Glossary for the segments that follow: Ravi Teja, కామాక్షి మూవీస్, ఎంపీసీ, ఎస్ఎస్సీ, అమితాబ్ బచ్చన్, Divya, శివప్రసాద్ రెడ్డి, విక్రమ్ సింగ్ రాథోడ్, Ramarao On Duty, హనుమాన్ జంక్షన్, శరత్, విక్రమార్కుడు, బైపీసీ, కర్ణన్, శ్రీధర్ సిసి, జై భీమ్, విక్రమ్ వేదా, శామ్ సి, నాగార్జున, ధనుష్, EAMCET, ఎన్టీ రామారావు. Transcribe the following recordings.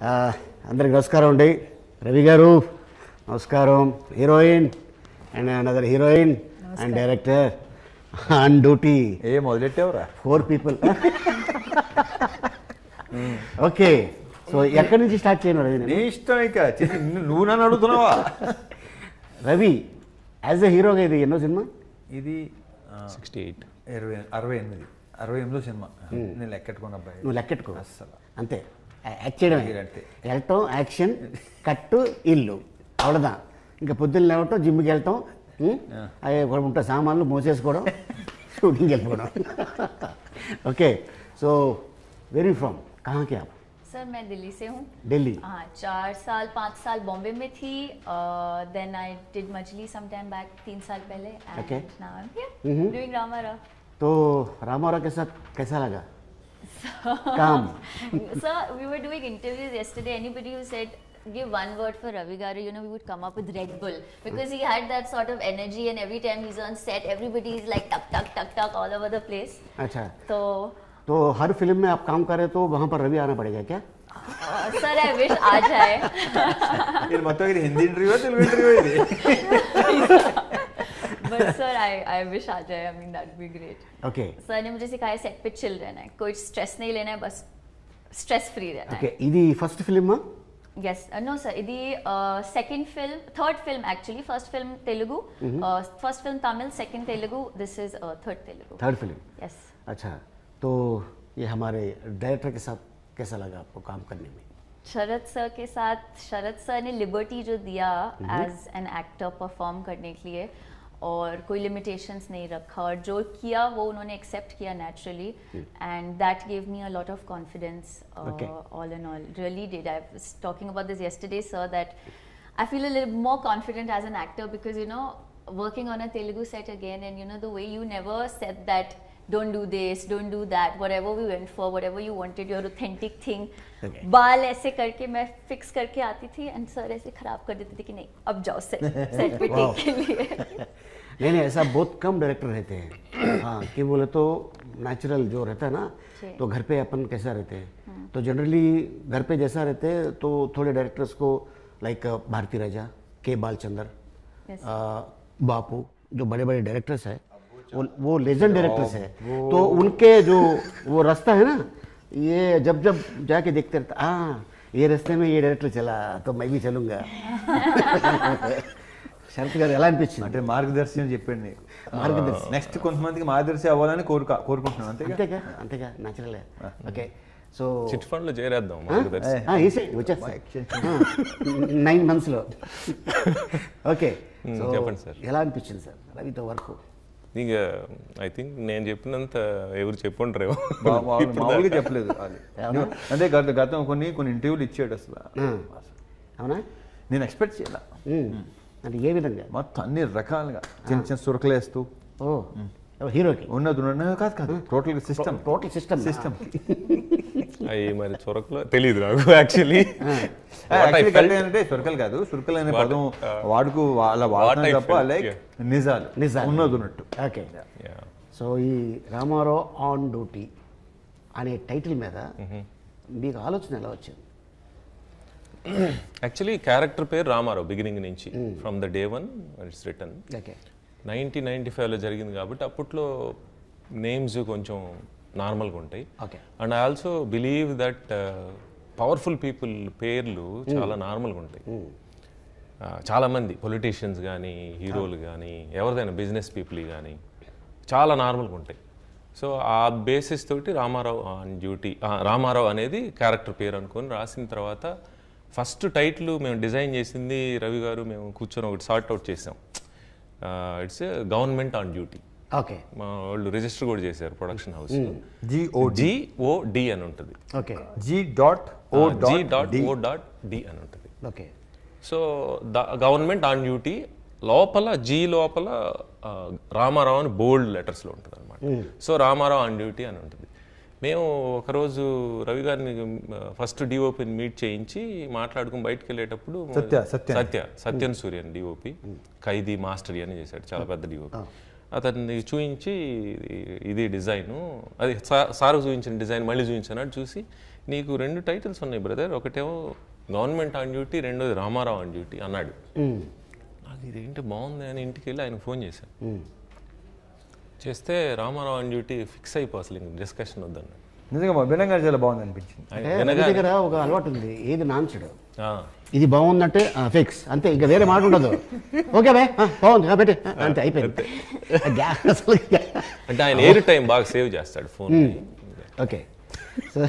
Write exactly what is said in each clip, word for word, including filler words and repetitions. Andhra Namaskaram Day, Ravigaroop, Namaskaram, heroine and another heroine Namaskar. And director on duty. Hey, four people. mm. Okay. So, yakkadi nunchi start cheyanu Ravi nenu. Nee ishtamika. Nuvvu nanu adugutunnava. Ravi, as a hero ga idi enno cinema? Idi sixty-eight. sixty-eight. sixty-eight. sixty-eight cinema. Nenu lekkettukona abbayi. Nu lekkettuko. Assala. Ante. Act cheyadam. Eltam action kattu illu. Avladam. Inga poddunna levadam gym ki eltam. Aye gorunta samanlu mosesukodam. Shooting elipodam. Okay. So, where are you from? Kahan ke aap? Sir मैं दिल्ली से हूँ. दिल्ली. हाँ, चार साल पाँच साल बॉम्बे में थी. Then I did मजली some time back तीन साल पहले. Okay. Now I'm here doing रामारा. तो रामारा के साथ कैसा लगा? काम. Sir, we were doing interviews yesterday. Anybody who said give one word for Ravigaru, you know, we would come up with Red Bull because he had that sort of energy and every time he's on set, everybody is like tuck tuck tuck tuck all over the place. अच्छा. तो तो हर film में आप काम कर रहे तो वहाँ पर रवि आना पड़ेगा क्या? सर आई विश आ जाए. ये मतलब कि हिंदी इंटरव्यू है तेलुगु इंटरव्यू है. But sir, I I wish आ जाए. I mean that would be great. Okay. Sir ने मुझे सिखाया set पे chill रहना है. कोई stress नहीं लेना है बस stress free रहना है. Okay. इधी first film है? Yes. No sir. इधी second film, third film actually. First film Telugu, first film Tamil, second Telugu. This is third Telugu. Third film. Yes. अच्छा. तो ये हमारे डायरेक्टर के साथ कैसा लगा आपको काम करने में? शरत सर के साथ, शरत सर ने लिबर्टी जो दिया एज एन एक्टर परफॉर्म करने के लिए और कोई लिमिटेशंस नहीं रखा और जो किया वो उन्होंने एक्सेप्ट किया naturally and that give me a lot of confidence all and all really did. I was talking about this yesterday sir that I feel a little more confident as an actor because you know working on a Telugu set again and you know the way you never said that don't do this, don't do that, whatever we went for, whatever you wanted, your authentic thing. बाल ऐसे करके मैं fix करके आती थी and sir ऐसे खराब कर देते थे कि नहीं अब जाओ set set पे take के लिए. नहीं नहीं ऐसा बहुत कम director रहते हैं. हाँ कि बोले तो natural जो रहता है ना तो घर पे अपन कैसा रहते हैं तो generally घर पे जैसा रहते हैं तो थोड़े directors को like भारती राजा, के बालचंद्र, बापू जो बड़े-बड़े directors हैं वो लेजेंड डायरेक्टर्स है तो उनके जो वो रास्ता है ना ये जब जब जाके देखते रहता हाँ ये रास्ते में ये डायरेक्टर चला तो मैं भी चलूँगा. शरत का एलान पिच अटे मार्गदर्शन जेपेड नहीं मार्गदर्शन नेक्स्ट कौन समझते कि मार्गदर्शन अवाला ने कोर का कोर कुछ नहीं आते क्या आते क्या नेचुरल है. ओके सो चिटफंड लो जेहरात दो मार्गदर्शन हाँ ये सही वजह नाइन मंथ्स लो. ओके एलान पिच सर अभी तो वर्क हो. I think I told you that I was told that I was told that I was told that I was told that I was told that I was told expect that I was told that I was told that I was told okay. So ఈ Ramarao on duty అనే title మీద మీకు ఆలోచన ఎలా వచ్చింది? Actually character పేరు Ramarao beginning నుంచి from the day one it's written nineteen ninety ఫైవ్లో జరిగింది కాబట్టి అప్పట్లో నేమ్స్ కొంచెం నార్మల్గా ఉంటాయి and I also believe that powerful people పేర్లు చాలా నార్మల్గా ఉంటాయి. చాలామంది పొలిటీషియన్స్ కానీ హీరోలు కానీ ఎవరిదైనా బిజినెస్ పీపుల్ కానీ చాలా నార్మల్గా ఉంటాయి. సో ఆ బేసిస్ తోటి రామారావు ఆన్ డ్యూటీ రామారావు అనేది క్యారెక్టర్ పేరు అనుకొని రాసిన తర్వాత ఫస్ట్ టైటిల్ మేము డిజైన్ చేసింది రవి గారు మేము కూర్చొని ఒకటి సార్ట్అవుట్ చేసాం. It's government on duty okay మా వాళ్ళు రిజిస్టర్ కూడా చేశారు ప్రొడక్షన్ హౌస్ జిఓడి అని ఉంటుంది okay G dot O dot O dot D అని ఉంటుంది okay. So the government on duty లోపల జీ లోపల రామారావు అని బోల్డ్ లెటర్స్లో ఉంటుంది అనమాట. సో రామారావు ఆన్ డ్యూటీ అని ఉంటుంది. మేము ఒకరోజు రవి గారిని ఫస్ట్ డిఓపిని మీట్ చేయించి మాట్లాడుకుని బయటకు వెళ్ళేటప్పుడు సత్య సత్య సత్యన్ సూర్యన్ డిఓపి ఖైదీ మాస్టర్ అని చేశాడు చాలా పెద్ద డిఓపి అతన్ని చూపించి ఇది డిజైను అది సార్ చూపించిన డిజైన్ మళ్ళీ చూపించాను చూసి నీకు రెండు టైటిల్స్ ఉన్నాయి బ్రదర్, ఒకటేమో గవర్నమెంట్ ఆన్ డ్యూటీ, రెండోది రామారావు ఆన్ డ్యూటీ అన్నాడు. నాకు ఇదేంటి బాగుంది అని ఇంటికి వెళ్ళి ఆయన ఫోన్ చేశాను. చేస్తే రామారావు ఆన్ డ్యూటీ ఫిక్స్ అయిపో, అసలు ఇంక డిస్కషన్ వద్దన్నాడు. నిజంగా వినగానే చాలా బాగుంది అనిపించింది. దగ్గర ఒక అలవాటు ఉంది, ఏది నాన్సడు ఇది బాగుందంటే ఫిక్స్ అంతే, ఇంకా వేరే మాట ఉండదు. ఓకే బా బాగుంది పెట్టే అంతే అయిపోయింది. అంటే ఆయన ఎయిర్ టైం బాగా సేవ్ చేస్తాడు ఫోన్. ఓకే సో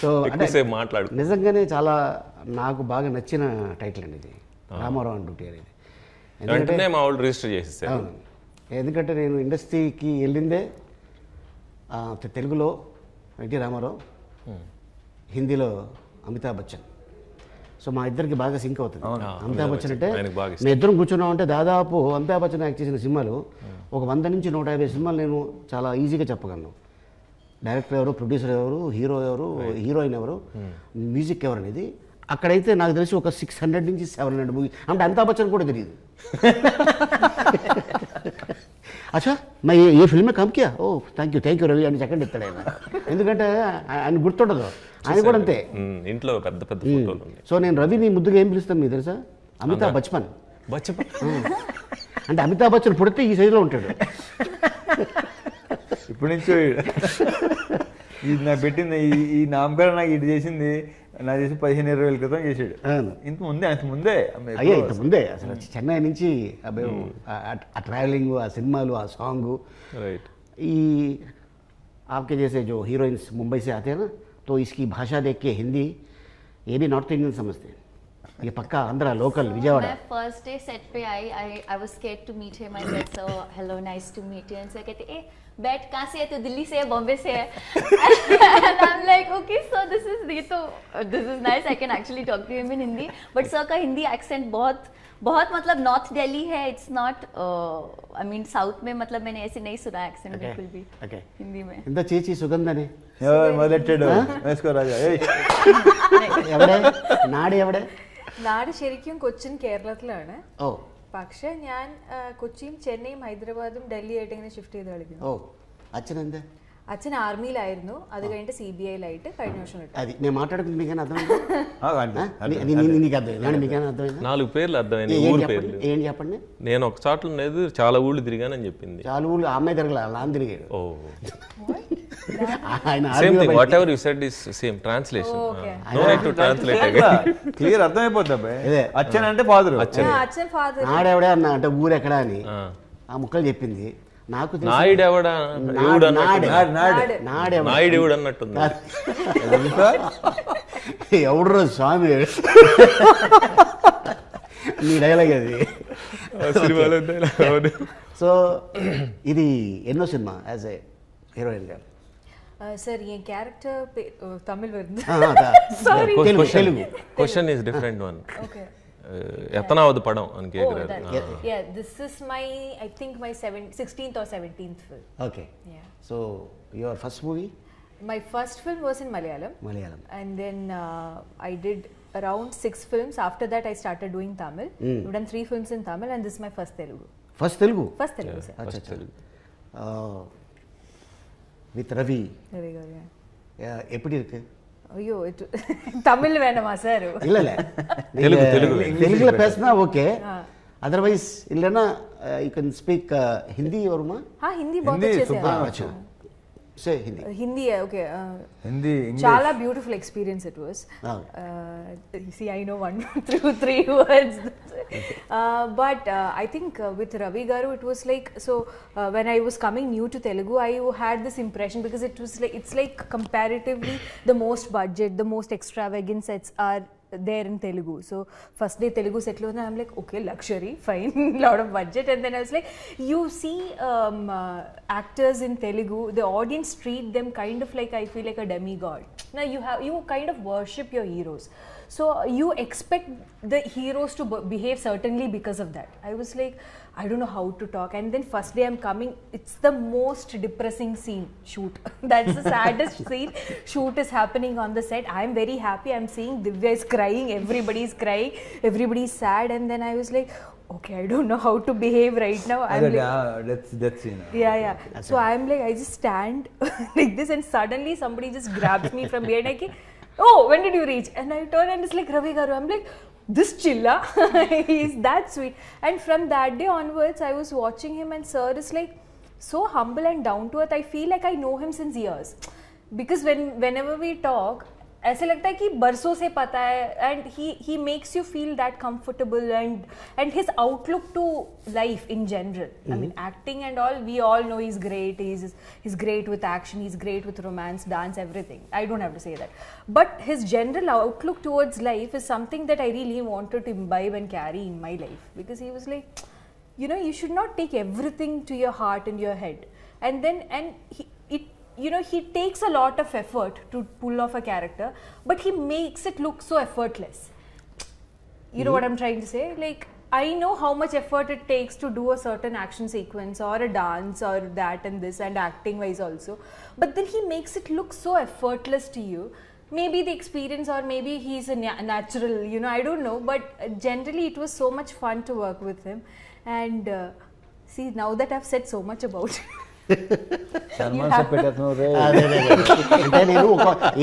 సో అంటే మాట్లాడు. నిజంగానే చాలా నాకు బాగా నచ్చిన టైటిల్ అండి ఇది, రామారావు ఆన్ డ్యూటీ అనేది. ఎందుకంటే మా వాళ్ళు రిజిస్టర్ చేసేసారు. ఎందుకంటే నేను ఇండస్ట్రీకి వెళ్ళిందే తెలుగులో ఎన్టీ రామారావు, హిందీలో అమితాబ్ బచ్చన్. సో మా ఇద్దరికి బాగా సింక్ అవుతుంది. అమితాబ్ బచ్చన్ అంటే మేము ఇద్దరం కూర్చున్నాం అంటే దాదాపు అమితాబ్ బచ్చన్ యాక్ట్ చేసిన సినిమాలు ఒక వంద నుంచి నూట యాభై సినిమాలు నేను చాలా ఈజీగా చెప్పగలను. డైరెక్టర్ ఎవరు, ప్రొడ్యూసర్ ఎవరు, హీరో ఎవరు, హీరోయిన్ ఎవరు, మ్యూజిక్ ఎవరు అనేది. అక్కడైతే నాకు తెలిసి ఒక సిక్స్ హండ్రెడ్ నుంచి సెవెన్ హండ్రెడ్ మూవీ అంటే అమితాబ్ బచ్చన్ కూడా తెలియదు. అచ్చా మా ఏ ఫిల్మే కంప్యా, ఓ thank you thank you Ravi అని సెకండ్ ఇస్తాడు ఆయన. ఎందుకంటే ఆయన గుర్తుండదు, ఆయన కూడా అంతే ఇంట్లో పెద్ద పెద్ద ఫోటోలు. సో నేను రవిని ముద్దుగా ఏం పిలుస్తాను మీ తెలుసా, అమితాబ్ బచ్చన్ బచ్చన్ అంటే అమితాబ్ బచ్చన్ పుడితే ఈ సైజులో ఉంటాడు. ఇప్పుడు నుంచి ఇది నాకు పెట్టింది, ఈ నామకరణ నాకు ఇది చేసింది, నాకు చేసి పదిహేను ఇరవై వేల క్రితం చేసాడు. ఇంత ముందే అంత ముందే అయ్యా ఇంత ముందే అసలు చెన్నై నుంచి ఆ ట్రావెలింగ్, ఆ సినిమాలు, ఆ సాంగు, ఈ ఆప్కే చేసే జో హీరోయిన్స్ ముంబై సే ఆతేనా తో ఇస్కి భాషా దేక్కే హిందీ ఏ బి నార్త్ ఇండియన్ సమస్తే ये पक्का Andhra local Vijayawada. My first day set पे आई, I I was scared to meet him. I said, so hello, nice to meet you. And so कहते, hey, बैठ कहाँ से है तो दिल्ली से है, बॉम्बे से है. And I'm like, okay, so this is ये तो this is nice. I can actually talk to him in Hindi. But sir का हिंदी accent बहुत बहुत मतलब नॉर्थ दिल्ली है. It's not, I mean south में मतलब मैंने ऐसे नहीं सुना accent बिल्कुल भी. Okay. हिंदी में. इंदा चीची सुगंधा ने. यार मदरचेदो. मैं इसको राजा. ये वड़े नाड़ी ये वड़े. നാട് ശരിക്കും കൊച്ചിൻ കേരളത്തിലാണ്. പക്ഷെ ഞാൻ കൊച്ചിയും ചെന്നൈയും ഹൈദരാബാദും ഡൽഹി ആയിട്ട് ഇങ്ങനെ ഷിഫ്റ്റ് ചെയ്ത് കളിക്കുന്നു. അച്ഛൻ എന്താ, അച്ഛൻ ആർമിയിലായിരുന്നു, അത് കഴിഞ്ഞിട്ട് സി ബി ഐയിലായിട്ട് കഴിഞ്ഞ വർഷം. నేను ఒక చాట్లు ఉండేది, చాలా ఊళ్ళు తిరిగానని చెప్పింది. చాలా ఊళ్ళు అమ్మాయి తిరగలేదు. Same thing. Whatever you said is same translation. Oh, okay. uh, no need to translate again. Clear అర్థం అయిపోతది. అచ్చన్ అంటే ఫాదర్, అచ్చన్ అచ్చన్ ఫాదర్. నాడు ఎవడ అన్న అంటే ఊరు ఎక్కడ అని ఆ ముక్కలు చెప్పింది. నాకు తెలుసు నాడు ఎవడ, నాడు నాడు నాడు నాడు నాడు ఎవడ అన్నట్టుంది. ఎవడరా స్వామి నీ డైలాగ్ అది. సినిమాలో డైలాగ్. సో ఇది ఎన్నో సినిమా యాజ్ ఏ హీరోయిన్ గా? Sir, ये character Tamil वर्ड है. Telugu. Question is different one. Okay. एतना वो द पढ़ाऊं उनके एक. Yeah, this is my, I think my sixteenth or seventeenth film. Okay. Yeah. So your first movie? My first film was in Malayalam. Malayalam. And then uh, I did around six films. After that, I started doing Tamil. Mm. I've done three films in Tamil, and this is my first Telugu. First Telugu. First Telugu, yeah, sir. First Achha, Telugu. Uh, with Ravi. Ravigaroop. Yeah, எப்படி இருக்கு? ஐயோ தமிழ் வேணுமா sir? இல்ல இல்ல தெலுங்கு தெலுங்கு தெலுங்குல பேசினா okay. Otherwise இல்லனா you can speak uh, Hindi வருமா? हां हिंदी बहुत अच्छे से आता है. अच्छा से हिंदी हिंदी है. Okay Hindi English. చాలా beautiful experience it was. See, I know one through three words. Uh, but uh, I think uh, with Ravi Garu, it was like, so uh, when I was coming new to Telugu, I had this impression because it was like, it's like comparatively the most budget, the most extravagant sets are there in Telugu. So first day Telugu set lo na I'm like, okay, luxury, fine, lot of budget. And then I was like, you see um, uh, actors in Telugu, the audience treat them kind of like, I feel like a demigod. Now you have, you kind of worship your heroes. So you expect the heroes to behave certainly because of that. I was like, I don't know how to talk. And then first day I'm coming, it's the most depressing scene, shoot. That's the saddest scene. Shoot is happening on the set. I'm very happy. I'm seeing Divya is crying, everybody is crying, everybody is sad. And then I was like, okay, I don't know how to behave right now. I'm like, ah, that's, that's, you know. Yeah, yeah. Okay. So I'm like, I just stand like this, and suddenly somebody just grabs me from behind. I like, oh, when did you reach? And I turn and it's like Ravigaroop. I'm like, this chilla, he's that sweet. And from that day onwards, I was watching him, and sir is like so humble and down to earth. I feel like I know him since years, because when whenever we talk, ऐसे लगता है कि बरसों से पता है, and he he makes you feel that comfortable, and and his outlook to life in general. Mm-hmm. I mean, acting and all, we all know he's great. He's he's great with action. He's great with romance, dance, everything. I don't have to say that. But his general outlook towards life is something that I really wanted to imbibe and carry in my life, because he was like, you know, you should not take everything to your heart and your head, and then and he it. You know, he takes a lot of effort to pull off a character, but he makes it look so effortless. You know mm. what I'm trying to say? Like, I know how much effort it takes to do a certain action sequence or a dance or that and this, and acting wise also. But then he makes it look so effortless to you. Maybe the experience, or maybe he's a natural, you know, I don't know. But generally, it was so much fun to work with him. And uh, see, now that I've said so much about it. Salman sir ಪೆಟತ್ ನೋಡ್ರಿ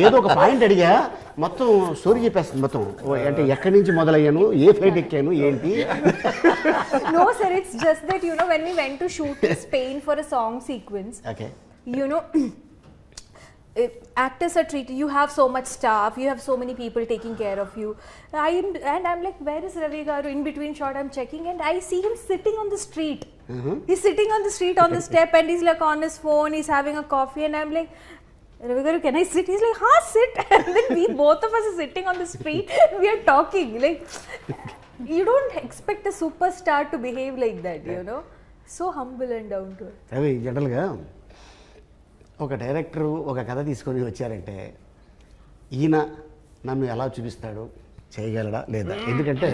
ఏదో ఒక point అడిగా మొత్తం story చెప్పేస్తుంది మొత్తం అంటే ఎక్కడి నుంచి మొదలయ్యాను ఏ ఫ్లైట్ ఎక్కాను ఏంటి no sir it's just that you know when we went to shoot in Spain for a song sequence okay you know actors are treated, you have so much staff, you have so many people taking care of you. I am, and I'm like, where is Ravi Garu? In between shot, I'm checking, and I see him sitting on the street. Mm-hmm. He's sitting on the street on the step, and he's like on his phone, he's having a coffee, and I'm like, Ravi Garu, can I sit? He's like, ha, sit. And then we both of us are sitting on the street, we are talking. Like, you don't expect a superstar to behave like that, you know? So humble and down to earth. Ravi, gentle girl. ఒక director ఒక కథ తీసుకొని వచ్చారంటే ఈయన నన్ను ఎలా చూపిస్తాడు, చేయగలడా లేదా? ఎందుకంటే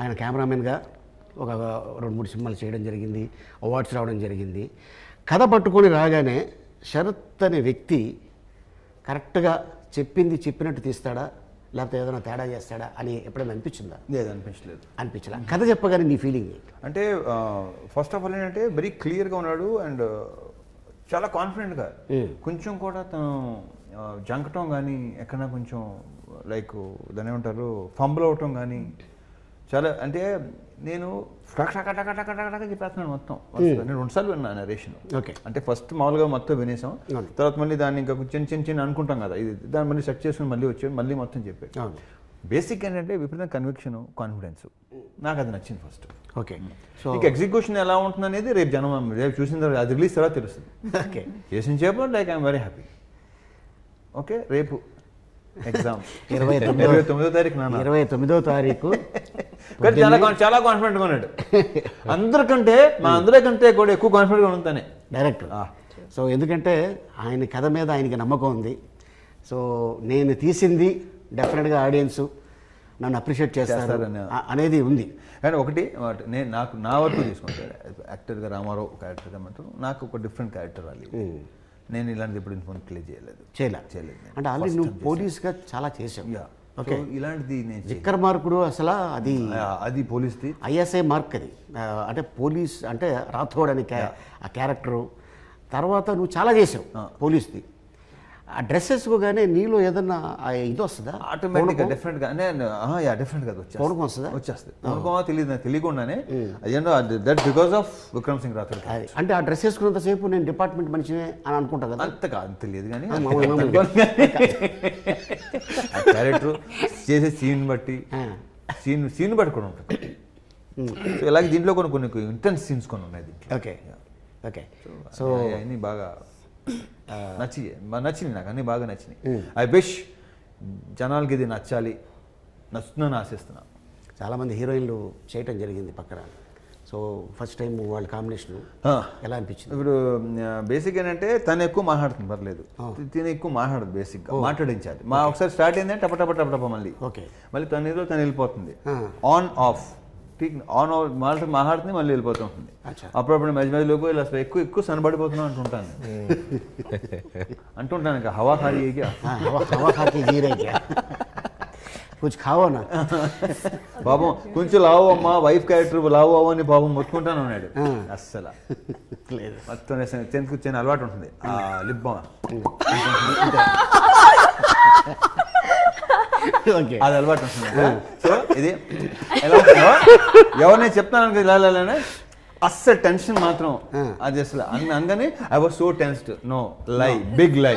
ఆయన కెమెరామెన్గా ఒక రెండు మూడు సినిమాలు చేయడం జరిగింది, అవార్డ్స్ రావడం జరిగింది. కథ పట్టుకొని రాగానే శరత్ అనే వ్యక్తి కరెక్ట్గా చెప్పింది చెప్పినట్టు తీస్తాడా, లేకపోతే ఏదైనా తేడా చేస్తాడా అని ఎప్పుడైనా అనిపించిందా? లేదు, అనిపించలేదు అనిపించలే కథ చెప్పగానే నీ ఫీలింగ్ అంటే ఫస్ట్ ఆఫ్ ఆల్ ఏంటంటే వెరీ క్లియర్గా ఉన్నాడు, అండ్ చాలా కాన్ఫిడెంట్గా కొంచెం కూడా తను జంకటం కానీ ఎక్కడన్నా కొంచెం లైక్ దాని ఏమంటారు ఫంబుల్ అవటం కానీ చాలా అంటే నేను టకటకటకటకటక చెప్పేస్తున్నాను మొత్తం. నేను రెండుసార్లు విన్నాను నరేషన్. ఓకే అంటే ఫస్ట్ మామూలుగా మొత్తం వినేసాం, తర్వాత మళ్ళీ దాన్ని ఇంకా చిన్న చిన్న చిన్న అనుకుంటాం కదా, ఇది దాన్ని మళ్ళీ సెట్ చేసుకుని మళ్ళీ వచ్చాడు, మళ్ళీ మొత్తం చెప్పాడు. బేసిక్ ఏంటంటే విపరీత కన్విక్షన్, కాన్ఫిడెన్స్. నాకు అది నచ్చింది ఫస్ట్. ఓకే సో ఇక ఎగ్జిక్యూషన్ ఎలా ఉంటుంది అనేది రేపు జనం రేపు చూసిన తర్వాత అది రిలీజ్ తర్వాత తెలుస్తుంది. ఓకే చేసిన చేప like I'm very happy. Okay రేపు ఎగ్జామ్ ఇరవై ఇరవై తొమ్మిదో తారీఖు నాన్న ఇరవై తొమ్మిదో తారీఖు కానీ చాలా చాలా కాన్ఫిడెంట్గా ఉన్నాడు. అందరికంటే మా అందరికంటే కూడా ఎక్కువ కాన్ఫిడెంట్గా ఉంటానే డైరెక్టర్. సో ఎందుకంటే ఆయన కథ మీద ఆయనకి నమ్మకం ఉంది. సో నేను తీసింది డెఫినెట్గా ఆడియన్స్ నన్ను అప్రిషియేట్ చేస్తారు అనేది ఉంది. అండ్ ఒకటి నేను నాకు నా వరకు తీసుకుంటాను యాక్టర్గా రామారావు క్యారెక్టర్గా మాత్రం నాకు ఒక డిఫరెంట్ క్యారెక్టర్ రాలి. నేను ఇలాంటిది ఎప్పుడు ఇన్ఫార్మ్ క్లియర్ చేయలేదు చేయలేదు చేయలేదు అంటే ఆల్రెడీ నువ్వు పోలీస్గా చాలా చేసావు. ఓకే ఇలాంటిది నేను విక్ర మార్కుడు అసలు అది అది పోలీస్ది ఐఎస్ఐ మార్క్ అది అంటే పోలీస్ అంటే రాథోడ్ అనే ఆ క్యారెక్టరు. తర్వాత నువ్వు చాలా చేసావు పోలీస్ది. ఆ డ్రెస్ వేసుకోగానే నీలో ఏదన్నా ఇది వస్తుందా ఆటోమేటిక్గా? డిఫరెంట్గా డిఫరెంట్గా పూర్వం వస్తుందా? వచ్చేస్తుంది పూర్వమా తెలియదు తెలియకుండానే. అదేంటో that because of విక్రమ్ సింగ్ రాథోడ్ అంటే ఆ డ్రెస్ వేసుకున్నంతసేపు నేను డిపార్ట్మెంట్ మనిషినే అని అనుకుంటా కదా, అంత కాదు తెలియదు కానీ క్యారెక్టర్ చేసే సీన్ బట్టి సీన్ సీన్ బట్టి కూడా ఉంటుంది. సో ఇలాగే దీంట్లో కొన్ని కొన్ని ఇంటెన్స్ సీన్స్ కొన్ని ఉన్నాయి దీంట్లో. ఓకే ఓకే సో అన్నీ బాగా నచ్చి నచ్చింది నాకు, అన్నీ బాగా నచ్చినాయి. ఐ విష్ జనాలకి ఇది నచ్చాలి, నచ్చుతుందని ఆశిస్తున్నాను. చాలామంది హీరోయిన్లు చేయటం జరిగింది పక్కన. సో ఫస్ట్ టైం వాళ్ళ కాంబినేషన్ ఎలా అనిపించింది? ఇప్పుడు బేసిక్ ఏంటంటే తను ఎక్కువ మాట్లాడుతుంది, పర్లేదు తిని ఎక్కువ మాట్లాడదు, బేసిక్గా మాట్లాడించాలి. మా ఒకసారి స్టార్ట్ అయిందంటే టపటప టపటప మళ్ళీ ఓకే మళ్ళీ తన ఏదో తను వెళ్ళిపోతుంది. ఆన్ ఆఫ్ ఆన్ ఆఫ్ మాట్లాడు మాట్లాడుతుంది మళ్ళీ వెళ్ళిపోతూ ఉంటుంది. అప్పుడప్పుడు మధ్య మధ్యలోకి ఇలా అసలు ఎక్కువ ఎక్కువ సనబడిపోతున్నాం అంటుంటాను అంటుంటాను ఇక హవా ఖాళీ హవా ఖాళీ. कुछ खाओ ना बाबू कुछ लाओ अम्मा वाइफ कैरेक्टर लाओ అవని బాబు మొత్తుకుంటాను అన్నాడు అస్సలు లేదు మొత్తనే టెన్త్ కూర్చొని అలవాటు ఉంటుంది ఆ లిప్ బామ్ ఓకే అది అలవాటు ఉంటుంది సో ఇది ఎలా ఉంటుందో ఎవరనే చెప్తానని ఇలాలానే అస్సలు టెన్షన్ మాత్రం అది అసలు అంగనే I was so tensed no lie big lie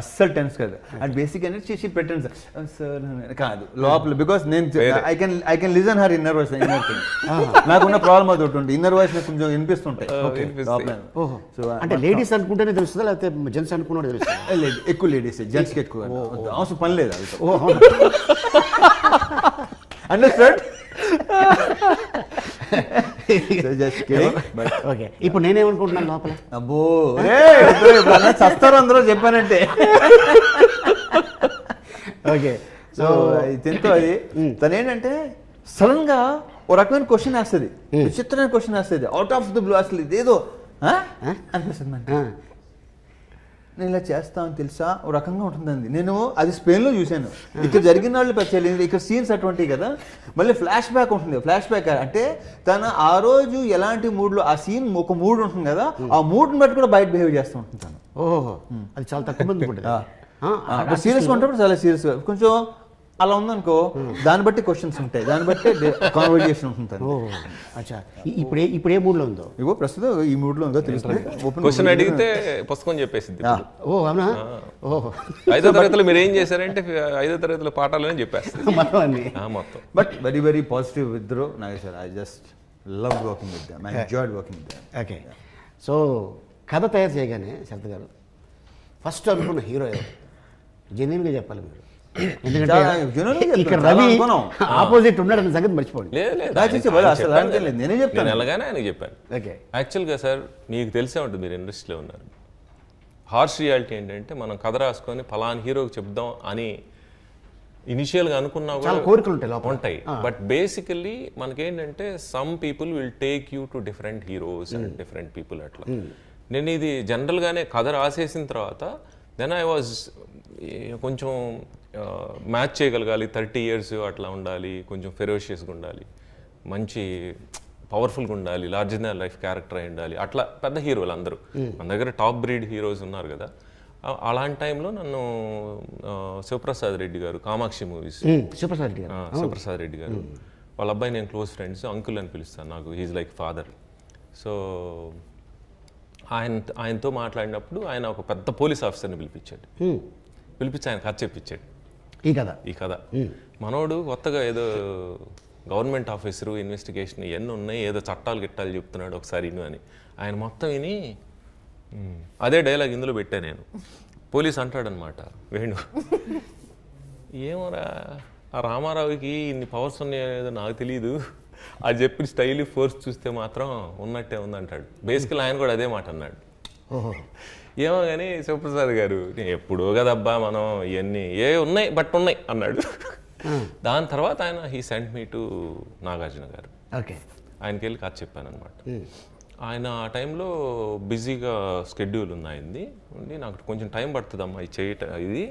అస్సలు టెన్స్ కాదు అండ్ బేసిక్ అనేది షీ ప్రిటెండ్స్ సార్ కాదు లోపల బికాస్ నేను I can I can listen her inner voice inner thing నాకున్న ప్రాబ్లం అది ఉంటుంది ఇన్నర్ వాయిస్ నాకు కొంచెం వినిపిస్తుంటాయి అంటే లేడీస్ అనుకుంటేనే తెలుస్తుందా లేకపోతే జెంట్స్ అనుకున్నాడు తెలుస్తుంది లేదు ఎక్కువ లేడీస్ జెంట్స్కి ఎక్కువ అవసరం పని లేదు అండర్స్టాండ్ ఇప్పుడు నేనేమనుకుంటున్నాను లోపల అబ్బో చస్తారు అందరూ చెప్పానంటే ఓకే సో తింటూ అది తనేంటంటే సడన్ గా ఓ రకమైన క్వశ్చన్ వేస్తుంది విచిత్రమైన క్వశ్చన్ వేస్తుంది అవుట్ ఆఫ్ ది బ్లూ అసలు ఇదేదో అనిపిస్తుంది నేను ఇలా చేస్తామని తెలుసా ఓ రకంగా ఉంటుందండి నేను అది స్పెయిన్లో చూశాను ఇక్కడ జరిగిన వాళ్ళు పెంచాలి ఇక్కడ సీన్స్ అటువంటివి కదా మళ్ళీ ఫ్లాష్ బ్యాక్ ఉంటుంది ఫ్లాష్ బ్యాక్ అంటే తను ఆ రోజు ఎలాంటి మూడ్లో ఆ సీన్ ఒక మూడ్ ఉంటుంది కదా ఆ మూడ్ని బట్టి కూడా బయట బిహేవ్ చేస్తూ ఉంటుంది తను ఓహో అది చాలా తక్కువ మంది ఉంటుంది సీరియస్గా ఉంటప్పుడు చాలా సీరియస్గా కొంచెం అలా ఉందనుకో దాన్ని బట్టి క్వశ్చన్స్ ఉంటాయి దాన్ని బట్టి కాన్వర్జేషన్ ఉంటుంది ఇప్పుడే ఇప్పుడు ఏ మూడ్లో ఉందో ఇగో ప్రస్తుతం ఈ మూడ్లో ఉందో తెలుస్తుంది క్వశ్చన్ అడిగితే పుస్తకం చెప్పేసింది ఓ అవునా ఓహో ఐదో తరగతిలో మీరు ఏం చేశారంటే ఐదో తరగతిలో పాఠాలని చెప్పేస్తారు మొత్తం అన్ని మొత్తం బట్ వెరీ వెరీ పాజిటివ్ విత్రో Nageshwar I just love working with them I enjoyed working with them okay so కథ తయారు చేయగానే శరత్ గారు ఫస్ట్ అనుకున్న హీరో ఎవరు జెన్యూన్గా చెప్పాలి మీరు ఆపోజిట్ ఉన్నాడన్న సంగతి మర్చిపోండి నేనే చెప్తాను అలాగానే ఆయనకు చెప్పాను యాక్చువల్గా సార్ మీకు తెలిసే ఉంటుంది మీరు ఇండస్ట్రీలో ఉన్నారు హార్ష్ రియాలిటీ ఏంటంటే మనం కథ రాసుకొని ఫలానా హీరోకి చెప్దాం అని ఇనిషియల్గా అనుకున్నా కూడా ఉంటాయి బట్ బేసికల్లీ మనకేంటంటే some people will take you to different heroes and different people అట్లా నేను ఇది జనరల్గానే కథ రాసేసిన తర్వాత దెన్ ఐ వాజ్ కొంచెం మ్యాచ్ చేయగలగాలి థర్టీ ఇయర్స్ అట్లా ఉండాలి కొంచెం ఫెరోషియస్గా ఉండాలి మంచి పవర్ఫుల్గా ఉండాలి లార్జర్ దాన్ లైఫ్ క్యారెక్టర్ అయి ఉండాలి అట్లా పెద్ద హీరోలు అందరూ మన దగ్గర టాప్ బ్రీడ్ హీరోస్ ఉన్నారు కదా అలాంటి టైంలో నన్ను శివప్రసాద్ రెడ్డి గారు కామాక్షి మూవీస్ శివప్రసాద్ రెడ్డి శివప్రసాద్ రెడ్డి గారు వాళ్ళ అబ్బాయి నేను క్లోజ్ ఫ్రెండ్స్ అంకుల్ అని పిలుస్తాను నాకు హీజ్ లైక్ ఫాదర్ సో ఆయన ఆయనతో మాట్లాడినప్పుడు ఆయన ఒక పెద్ద పోలీస్ ఆఫీసర్ని పిలిపించాడు పిలిపించి ఆయన ఖర్చు చెప్పించాడు ఈ కథ ఈ కథ మనోడు కొత్తగా ఏదో గవర్నమెంట్ ఆఫీసరు ఇన్వెస్టిగేషన్ ఇవన్నీ ఉన్నాయి ఏదో చట్టాలు గిట్టాలు చెప్తున్నాడు ఒకసారి ఇను అని ఆయన మొత్తం విని అదే డైలాగ్ ఇందులో పెట్టాను నేను పోలీస్ అంటాడనమాట వేణు ఏమోరా ఆ రామారావుకి ఇన్ని పవర్స్ ఉన్నాయో నాకు తెలియదు అది చెప్పిన స్టైల్ ఫోర్స్ చూస్తే మాత్రం ఉన్నట్టే ఉందంటాడు బేసికల్ ఆయన కూడా అదే మాట అన్నాడు ఏమో కానీ శివప్రసాద్ గారు నేను ఎప్పుడో కదబ్బా మనం ఇవన్నీ ఏ ఉన్నాయి బట్ ఉన్నాయి అన్నాడు దాని తర్వాత ఆయన he sent me to నాగార్జున garu okay ఆయనకి వెళ్ళి కాదు చెప్పాను అనమాట ఆయన ఆ టైంలో బిజీగా స్కెడ్యూల్ ఉంది అయింది ఉండి నాకు కొంచెం టైం పడుతుందమ్మా ఇది చేయట ఇది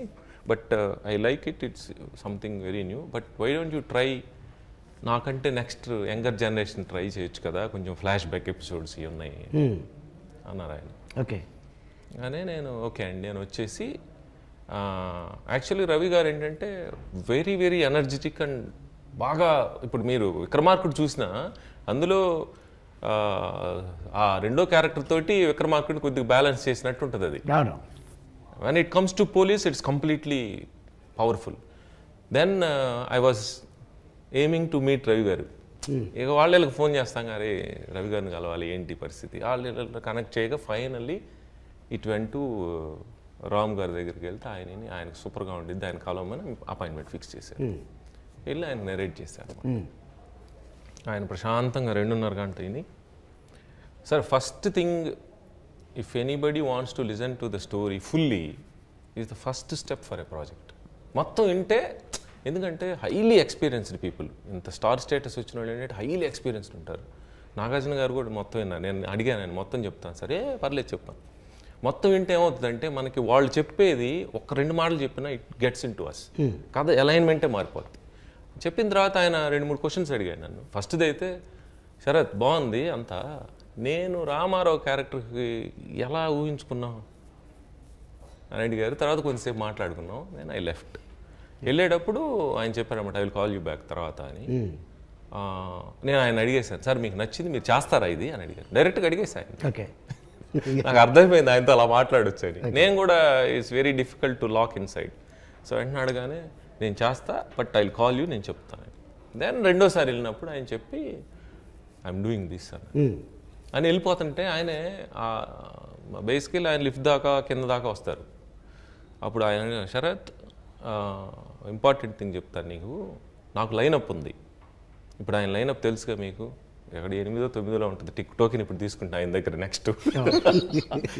but I like it it's something very new but why don't you try నాకంటే నెక్స్ట్ యంగర్ జనరేషన్ ట్రై చేయొచ్చు కదా కొంచెం ఫ్లాష్ బ్యాక్ ఎపిసోడ్స్ ఇవి ఉన్నాయి అన్నారు ఆయన ఓకే అనే నేను ఓకే అండి నేను వచ్చేసి యాక్చువల్లీ రవి గారు ఏంటంటే వెరీ వెరీ ఎనర్జెటిక్ అండ్ బాగా ఇప్పుడు మీరు విక్రమార్కుడు చూసినా అందులో ఆ రెండో క్యారెక్టర్ తోటి విక్రమార్కుడిని కొద్దిగా బ్యాలెన్స్ చేసినట్టు ఉంటుంది అది when it comes to police it's completely powerful then I was aiming to meet Ravi garu ఇక వాళ్ళకి ఫోన్ చేస్తాం కానీ రవి గారిని కలవాలి ఏంటి పరిస్థితి వాళ్ళు కనెక్ట్ చేయగా ఫైనల్లీ ఇటు వెంటూ రామ్ గారి దగ్గరికి వెళ్తే ఆయనని ఆయనకు సూపర్గా ఉండిద్ది ఆయన కలవమని అపాయింట్మెంట్ ఫిక్స్ చేశారు వెళ్ళి ఆయన నెరేట్ చేశారు ఆయన ప్రశాంతంగా రెండున్నర గంట విని sir first thing if anybody wants to listen to the story fully is the first step for a project మొత్తం వింటే ఎందుకంటే హైలీ ఎక్స్పీరియన్స్డ్ పీపుల్ ఇంత స్టార్ స్టేటస్ వచ్చిన వాళ్ళు ఏంటంటే హైలీ ఎక్స్పీరియన్స్డ్ ఉంటారు నాగార్జున గారు కూడా మొత్తం విన్నారు నేను అడిగాను నేను మొత్తం చెప్తాను సరే పర్లేదు చెప్పాను మొత్తం వింటే ఏమవుతుందంటే మనకి వాళ్ళు చెప్పేది ఒక రెండు మాటలు చెప్పినా it gets into us కదా, అలైన్మెంటే మారిపోద్ది. చెప్పిన తర్వాత ఆయన రెండు మూడు క్వశ్చన్స్ అడిగాను నన్ను. ఫస్ట్ది అయితే, శరత్ బాగుంది అంతా, నేను రామారావు క్యారెక్టర్కి ఎలా ఊహించుకున్నాం నారాయణ గారు. తర్వాత కొంచెంసేపు మాట్లాడుకున్నాం, నేను ఐ లెఫ్ట్. వెళ్ళేటప్పుడు ఆయన చెప్పారన్నమాట, I will call you back తర్వాత అని. నేను ఆయన అడిగేశాను, సార్ మీకు నచ్చింది మీరు చేస్తారా ఇది అని అడిగారు. డైరెక్ట్గా అడిగేశాను. ఓకే, నాకు అర్థమైపోయింది ఆయనతో అలా మాట్లాడొచ్చు అని. నేను కూడా it's very difficult to lock in side. So వెంటనే అడగానే, నేను చేస్తా but I will call you, నేను చెప్తాను. దెన్ రెండోసారి వెళ్ళినప్పుడు ఆయన చెప్పి ఐఎమ్ డూయింగ్ దిస్ అని అని వెళ్ళిపోతుంటే, ఆయనే బేసికల్ ఆయన లిఫ్ట్ దాకా కింద దాకా వస్తారు. అప్పుడు ఆయన, శరత్ ఇంపార్టెంట్ థింగ్ చెప్తాను నీకు, నాకు లైనప్ ఉంది. ఇప్పుడు ఆయన లైనప్ తెలుసుగా మీకు, ఎక్కడ ఎనిమిదో తొమ్మిదిలో ఉంటుంది టిక్ టోకెన్. ఇప్పుడు తీసుకుంటా ఆయన దగ్గర నెక్స్ట్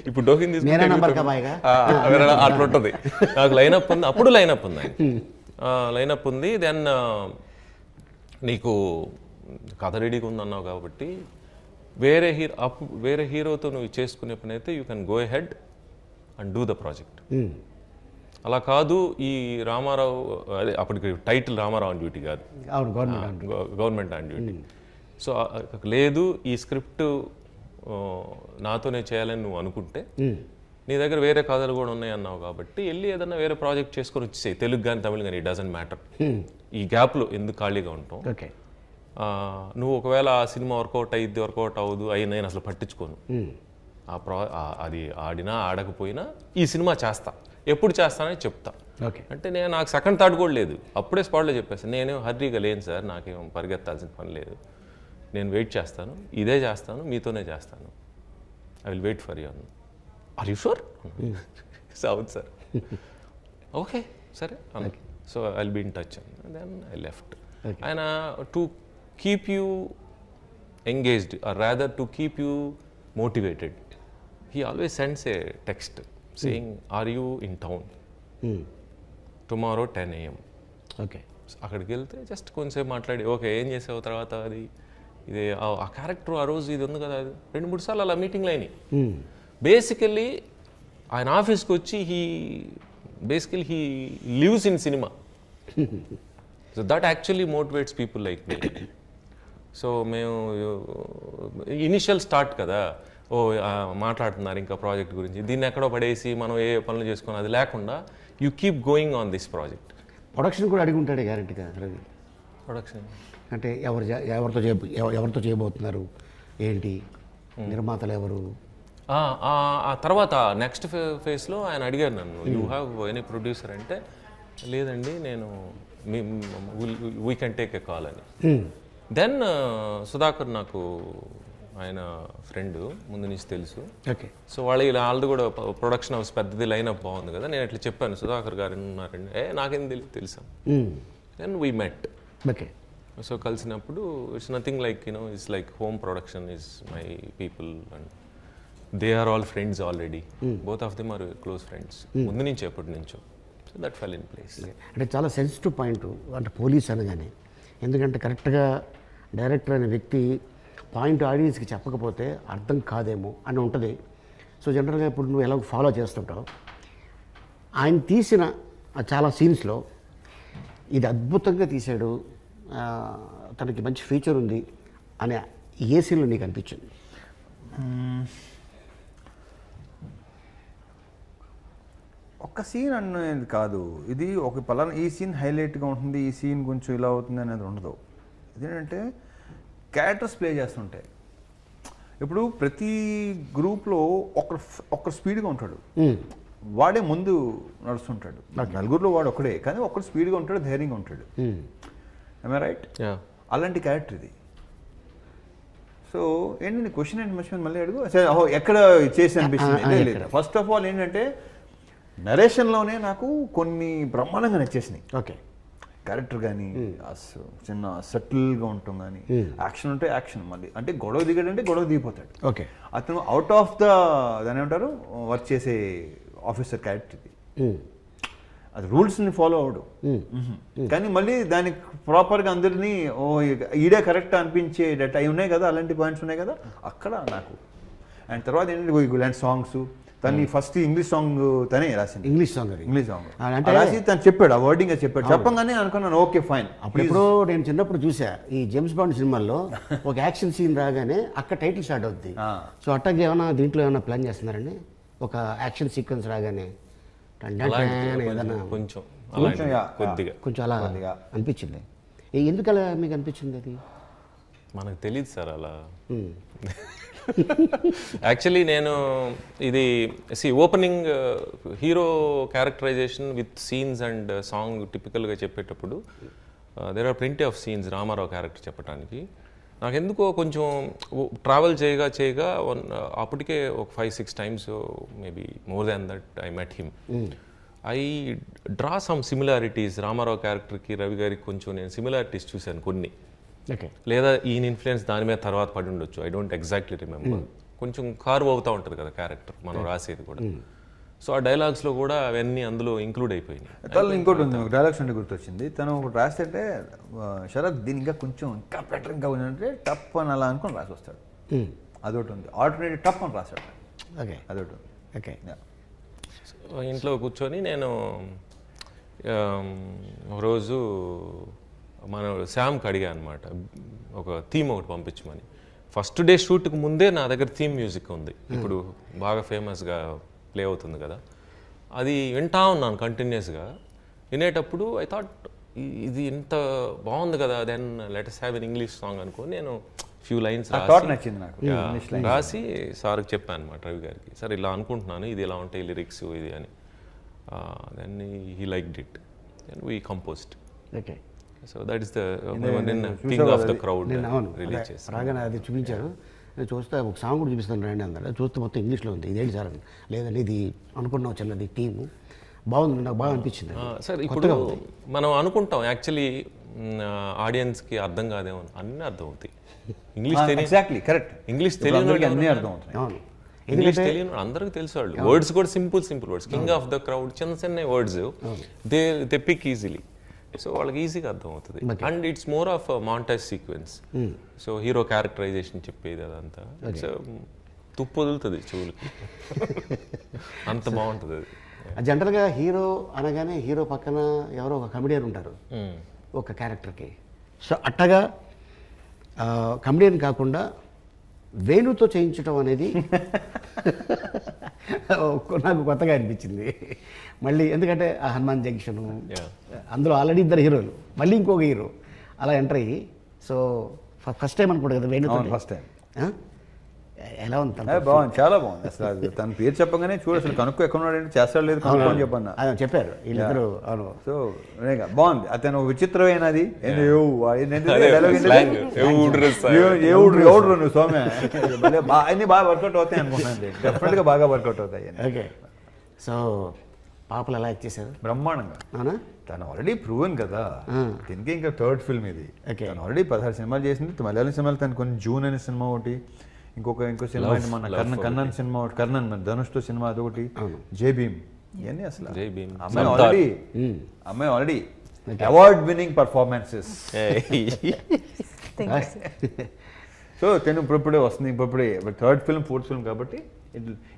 ఇప్పుడు టోకెన్ తీసుకుంటే అట్లా ఉంటుంది. నాకు లైనప్ ఉంది, అప్పుడు లైనప్ ఉంది, ఆయన లైనప్ ఉంది. దెన్ నీకు కథ రెడీగా ఉందన్నావు కాబట్టి వేరే హీరో అప్ వేరే హీరోతో నువ్వు చేసుకునే పని అయితే you can go ahead and do the project. అలా కాదు ఈ రామారావు, అదే అప్పటికి టైటిల్ రామారావు ఆన్ డ్యూటీ కాదు, గవర్నమెంట్ ఆన్ డ్యూటీ. సో లేదు ఈ స్క్రిప్ట్ నాతోనే చేయాలని నువ్వు అనుకుంటే, నీ దగ్గర వేరే కథలు కూడా ఉన్నాయి అన్నావు కాబట్టి వెళ్ళి ఏదన్నా వేరే ప్రాజెక్ట్ చేసుకొని వచ్చేసాయి, తెలుగు కానీ తమిళ కానీ, ఇట్ డజంట్ మ్యాటర్. ఈ గ్యాప్లో ఎందుకు ఖాళీగా ఉంటాం, నువ్వు ఒకవేళ ఆ సినిమా వర్కౌట్ అయ్యిద్ది వర్కౌట్ అవ్వదు అయ్యి నేను అసలు పట్టించుకోను. ఆ ప్రా అది ఆడినా ఆడకపోయినా ఈ సినిమా చేస్తా, ఎప్పుడు చేస్తానని చెప్తా. అంటే నేను నాకు సెకండ్ థాట్ కూడా లేదు, అప్పుడే స్పాట్లో చెప్పేస్తాను. నేనేం హర్రీగా లేను సార్, నాకేం పరిగెత్తాల్సిన పని లేదు, నేను వెయిట్ చేస్తాను, ఇదే చేస్తాను, మీతోనే చేస్తాను, I will wait for you అన్న. Are you sure? అవును సార్. ఓకే సరే అన్న, so I will be in touch అన్న. Then I left. ఆయన to keep you engaged or rather to keep you motivated, he always sends a text saying mm. are you in town mm. tomorrow ten a m okay, akadiki velthe just konse maatladi okay em chesavu tarvata adi ide aa character aa roju idu undu kada rendu mudu saala alla meeting line mm. basically an office ku vachi he basically he lives in cinema so that actually motivates people like me. So మేము initial start కదా, ఓ మాట్లాడుతున్నారు ఇంకా project గురించి, దీన్ని ఎక్కడో పడేసి మనం ఏ పనులు చేసుకున్నా అది లేకుండా you keep going on this project. Production కూడా అడిగి ఉంటాడు గ్యారెంటీగా రవి. ప్రొడక్షన్ అంటే ఎవరు ఎవరితో ఎవరితో చేయబోతున్నారు, ఏంటి నిర్మాతలు ఎవరు. ఆ తర్వాత నెక్స్ట్ ఫేజ్లో ఆయన అడిగారు నన్ను, యూ హ్యావ్ ఎనీ ప్రొడ్యూసర్ అంటే, లేదండి నేను we can take a call అని. దెన్ సుధాకర్ నాకు ఆయన ఫ్రెండ్, ముందు నుంచి తెలుసు. ఓకే, సో వాళ్ళు ఇలా వాళ్ళది కూడా ప్రొడక్షన్ హౌస్ పెద్దది, లైనప్ బాగుంది కదా. నేను ఇట్లా చెప్పాను, సుధాకర్ గారు ఉన్నారండి. ఏ నాకేం తెలియదు తెలుసా. Then we met. Okay, so కలిసినప్పుడు it's nothing like you know it's like home production is my people and they are all friends already. Both of them are close friends ముందు నుంచి, ఎప్పటి నుంచో. So that fell in place. అంటే చాలా sensitive point అంటే police అనగానే, ఎందుకంటే కరెక్ట్గా డైరెక్టర్ అనే వ్యక్తి పాయింట్ ఆడియన్స్కి చెప్పకపోతే అర్థం కాదేమో అని ఉంటుంది. సో జనరల్గా ఇప్పుడు నువ్వు ఎలా ఫాలో చేస్తుంటావు, ఆయన తీసిన చాలా సీన్స్లో ఇది అద్భుతంగా తీశాడు, తనకి మంచి ఫీచర్ ఉంది అనే ఏ సీన్లో నీకు అనిపించింది? ఒక్క సీన్ అనేది కాదు, ఇది ఒక పలానా ఈ సీన్ హైలైట్గా ఉంటుంది, ఈ సీన్ కొంచెం ఇలా అవుతుంది అనేది ఉండదు. ఇదేంటంటే క్యారెక్టర్స్ ప్లే చేస్తుంటాయి. ఇప్పుడు ప్రతి గ్రూప్లో ఒక ఒక స్పీడ్గా ఉంటాడు, వాడే ముందు నడుస్తుంటాడు. నలుగురిలో వాడు ఒకడే, కానీ ఒకడు స్పీడ్గా ఉంటాడు, ధైర్యంగా ఉంటాడు. I right? అలాంటి క్యారెక్టర్ ఇది. సో ఏంటంటే క్వశ్చన్ అండ్ మర్చిపోయి మళ్ళీ అడుగు ఎక్కడ చేసి అనిపిస్తుంది. ఫస్ట్ ఆఫ్ ఆల్ ఏంటంటే నరేషన్లోనే నాకు కొన్ని బ్రహ్మాండంగా నచ్చేసినాయి. ఓకే, క్యారెక్టర్ కానీ చిన్న సెటిల్గా ఉంటాం, కానీ యాక్షన్ ఉంటే యాక్షన్, మళ్ళీ అంటే గొడవ దిగాడంటే గొడవ దిగిపోతాడు. ఓకే, అతను అవుట్ ఆఫ్ ద దాని ఏమంటారు వర్క్ చేసే ఆఫీసర్ క్యారెక్టర్ ఇది. అది రూల్స్ని ఫాలో అవడు, కానీ మళ్ళీ దానికి ప్రాపర్గా అందరినీ ఓ ఈడే కరెక్ట్ అనిపించేటట్టు అవి ఉన్నాయి కదా, అలాంటి పాయింట్స్ ఉన్నాయి కదా అక్కడ నాకు. అండ్ తర్వాత ఏంటంటే ఇలాంటి సాంగ్స్ తన్ని ఫస్ట్ ఇంగ్లీష్ సాంగ్ తనే రాసింది. ఇంగ్లీష్ సాంగ్ ఇంగ్లీష్ సాంగ్ రాసి తను చెప్పాడు, ఆ వర్డింగ్ చెప్పాడు. చెప్పగానే అనుకున్నాను ఓకే ఫైన్. అప్పుడెప్పుడో నేను చిన్నప్పుడు చూసా ఈ జేమ్స్ బాండ్ సినిమాల్లో ఒక యాక్షన్ సీన్ రాగానే అక్కడ టైటిల్ స్టార్ట్ అవుద్ది. సో అట్టాకి ఏమైనా దీంట్లో ఏమైనా ప్లాన్ చేస్తున్నారండి ఒక యాక్షన్ సీక్వెన్స్ రాగానే ఏదైనా కొంచెం కొద్దిగా కొంచెం అలా అనిపించింది. ఎందుకు అలా మీకు అనిపించింది? అది మనకు తెలియదు సార్ అలా. యాక్చువల్లీ నేను ఇది సి opening hero characterization with scenes and song టిపికల్గా చెప్పేటప్పుడు there are print of scenes Ramarao character చెప్పడానికి. నాకెందుకో కొంచెం ట్రావెల్ చేయగా చేయగా వన్ అప్పటికే ఒక five six times maybe more than that I met him. I draw some similarities Ramarao క్యారెక్టర్కి రవి గారికి కొంచెం నేను సిమిలారిటీస్ చూశాను కొన్ని. లేదా ఈయన ఇన్ఫ్లుయెన్స్ దాని మీద తర్వాత పడి ఉండొచ్చు. I don't exactly remember. కొంచెం కార్వ్ అవుతూ ఉంటుంది కదా క్యారెక్టర్ మనం రాసేది కూడా. సో ఆ డైలాగ్స్లో కూడా అవన్నీ అందులో ఇంక్లూడ్ అయిపోయినాయి. ఇంకోటి ఉంది డైలాగ్స్ అంటే గుర్తొచ్చింది. తను ఒకటి రాస్తే శరత్ దీని ఇంకా కొంచెం ఇంకా బెటర్ ఇంకా అంటే టప్ అని అలా అనుకుని రాసి వస్తాడు. అదొకటి ఉంది. ఆల్టర్నేటివ్ టప్ అని రాస్తాడు. ఓకే అదొకటి ఉంది. ఓకే ఇంట్లో కూర్చొని నేను రోజు మన శామ్కి అడిగా అనమాట ఒక థీమ్ ఒకటి పంపించమని. ఫస్ట్ డే షూట్కి ముందే నా దగ్గర థీమ్ మ్యూజిక్ ఉంది, ఇప్పుడు బాగా ఫేమస్గా ప్లే అవుతుంది కదా. అది వింటా ఉన్నాను కంటిన్యూస్గా. వినేటప్పుడు ఐ థాట్ ఇది ఇంత బాగుంది కదా, then let us have an English song అనుకోని నేను ఫ్యూ లైన్స్ రాసి సార్కి చెప్పాను అనమాట రవి గారికి. సార్ ఇలా అనుకుంటున్నాను, ఇది ఇలా ఉంటాయి లిరిక్స్ ఇది అని. Then he liked it, then we composed. Okay so that is the thing of the crowd. రాగానే అది చూపించాను. నేను చూస్తే ఒక సాంగ్ కూడా చూపిస్తాను రండి అన్నారు. చూస్తే మొత్తం ఇంగ్లీష్లో ఉంది. ఇదేంటి సార్ అని. లేదండి ఇది అనుకున్నాం చిన్నది టీము బాగుంది, నాకు బాగా అనిపించింది సార్. ఇప్పుడు మనం అనుకుంటాం యాక్చువల్లీ ఆడియన్స్కి అర్థం కాదేమో, అన్నీ అర్థం అవుతాయి. English exactly correct. ఇంగ్లీష్ తెలియని అన్నీ అర్థం అవుతాయి. అవును ఇంగ్లీష్ తెలియని అందరికీ తెలుసు. వాళ్ళు వర్డ్స్ కూడా simple simple words, king of the crowd చిన్న చిన్న words they they pick easily. So వాళ్ళకి ఈజీగా అర్థం అవుతుంది. And it's more of montage sequence. So hero characterization చెప్పేది అదంతా తుప్పు వదులుతుంది చెవులకి, అంత బాగుంటుంది అది. జనరల్గా హీరో అనగానే హీరో పక్కన ఎవరో ఒక కమెడియన్ ఉంటారు ఒక క్యారెక్టర్కి. సో అట్టగా కమెడియన్ కాకుండా వేణుతో చేయించడం అనేది నాకు కొత్తగా అనిపించింది మళ్ళీ. ఎందుకంటే ఆ హనుమాన్ జంక్షను అందులో ఆల్రెడీ ఇద్దరు హీరోలు, మళ్ళీ ఇంకొక హీరో అలా ఎంటర్ అయ్యి. సో ఫస్ట్ టైం అనుకోండి కదా వేణుతో, ఫస్ట్ టైం ఎలా ఉంది? బాగుంది, చాలా బాగుంది అసలు. తన పేరు చెప్పగానే చూడ అసలు కనుక్కు ఎక్కడున్నాడంటే చేస్తాడు లేదు కనుక్కోని చెప్పన్నా చెప్పారు వీళ్ళిద్దరు. అవును సో బాగుంది. అతను విచిత్రమైనది ఎవడు సోమే అన్ని బాగా వర్కౌట్ అవుతాయి అనుకున్నాను. డెఫినెట్గా బాగా వర్కౌట్ అవుతాయి. ఓకే సో పాపలు ఎలా ఇచ్చేసారు బ్రహ్మాండంగా. అవునా తను ఆల్రెడీ ప్రూవెన్ కదా, దీనికి ఇంకా థర్డ్ ఫిల్మ్ ఇది. తను ఆల్రెడీ పదహారు సినిమాలు చేసింది మలయాళం సినిమాలు. తను కొన్ని జూన్ అనే సినిమా ఒకటి, ఇంకొక ఇంకో సినిమా అంటే మన కర్ణ కన్నన్ సినిమా ఒకటి, కర్ణన్ మన ధనుష్తో సినిమా అదొకటి, జై భీమ్. ఇవన్నీ అసలు అమ్మాయి ఆల్రెడీ అమ్మాయి already award winning performances. So తను ఇప్పుడే వస్తుంది, ఇప్పుడే థర్డ్ ఫిల్మ్ ఫోర్త్ ఫిల్మ్ కాబట్టి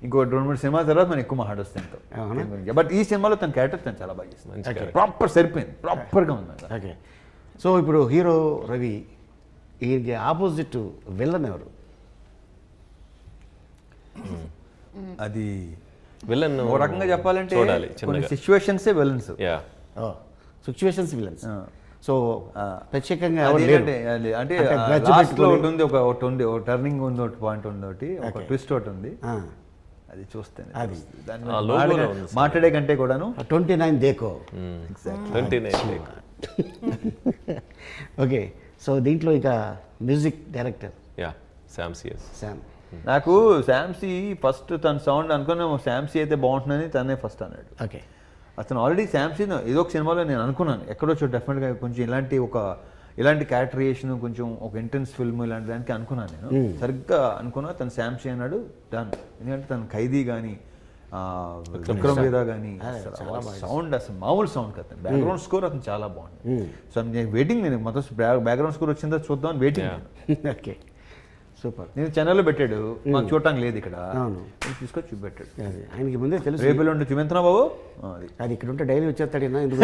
ఇంకో రెండు మూడు సినిమా తర్వాత మనం ఎక్కువ మాట్లాడుస్తాం. బట్ ఈ సినిమాలో తన క్యారెక్టర్ తను చాలా బాగా చేస్తుంది. ప్రాపర్ సరిపోయింది, ప్రాపర్గా ఉంది. ఓకే సో ఇప్పుడు హీరో రవి, ఈ ఆపోజిట్ విలన్ ఎవరు? అది విలన్ ఓ రకంగా చెప్పాలంటే situations villains, situations villains. So ప్రత్యేకంగా అంటే లాస్ట్లో ఒకటి ఉంది, ఒకటి ఉంది, ఒక టర్నింగ్ ఉంది, ఒకటి పాయింట్ ఉంది, ఒకటి ఒక ట్విస్ట్ ఒకటి ఉంది. అది చూస్తే మాట్లాడే కంటే కూడాను ట్వంటీ నైన్ దేకో ట్వంటీ నైన్ దేకో. ఓకే సో దీంట్లో ఇక మ్యూజిక్ డైరెక్టర్ శామ్ సి. శామ్ నాకు శామ్ సి ఫస్ట్ తన సౌండ్ అనుకున్నా శామ్ సి అయితే బాగుంటుందని తనే ఫస్ట్ అన్నాడు. ఓకే అతను ఆల్రెడీ శామ్ సి ఏదో ఒక సినిమాలో నేను అనుకున్నాను ఎక్కడో చూ డెఫినెట్గా కొంచెం ఇలాంటి ఒక ఇలాంటి క్యారెక్టరైజేషన్ కొంచెం ఒక ఇంటెన్స్ ఫిల్మ్ ఇలాంటి దానికి అనుకున్నాను. నేను సరిగ్గా అనుకున్నా తను శామ్ సి అన్నాడు డన్. ఎందుకంటే తను ఖైదీ కానీ విక్రమ్ వేదా కానీ సౌండ్ అసలు మామూలు సౌండ్ కదా. బ్యాక్గ్రౌండ్ స్కోర్ అతను చాలా బాగుంది. సో నేను వెయిటింగ్, నేను మొత్తం బ్యాక్గ్రౌండ్ స్కోర్ వచ్చిందో చూద్దామని వెయిటింగ్. Okay super. నేను ఛానల్లో పెట్టాడు, మనం చూడటానికి లేదు ఇక్కడ. అవును, తీసుకొచ్చి చూపెట్టాడు. అది ఆయనకి ముందే తెలుసు. రేపులో ఉండి చూపించనా బాబు, అది ఇక్కడ ఉంటే డైలీ వచ్చేస్తాడు. ఎందుకు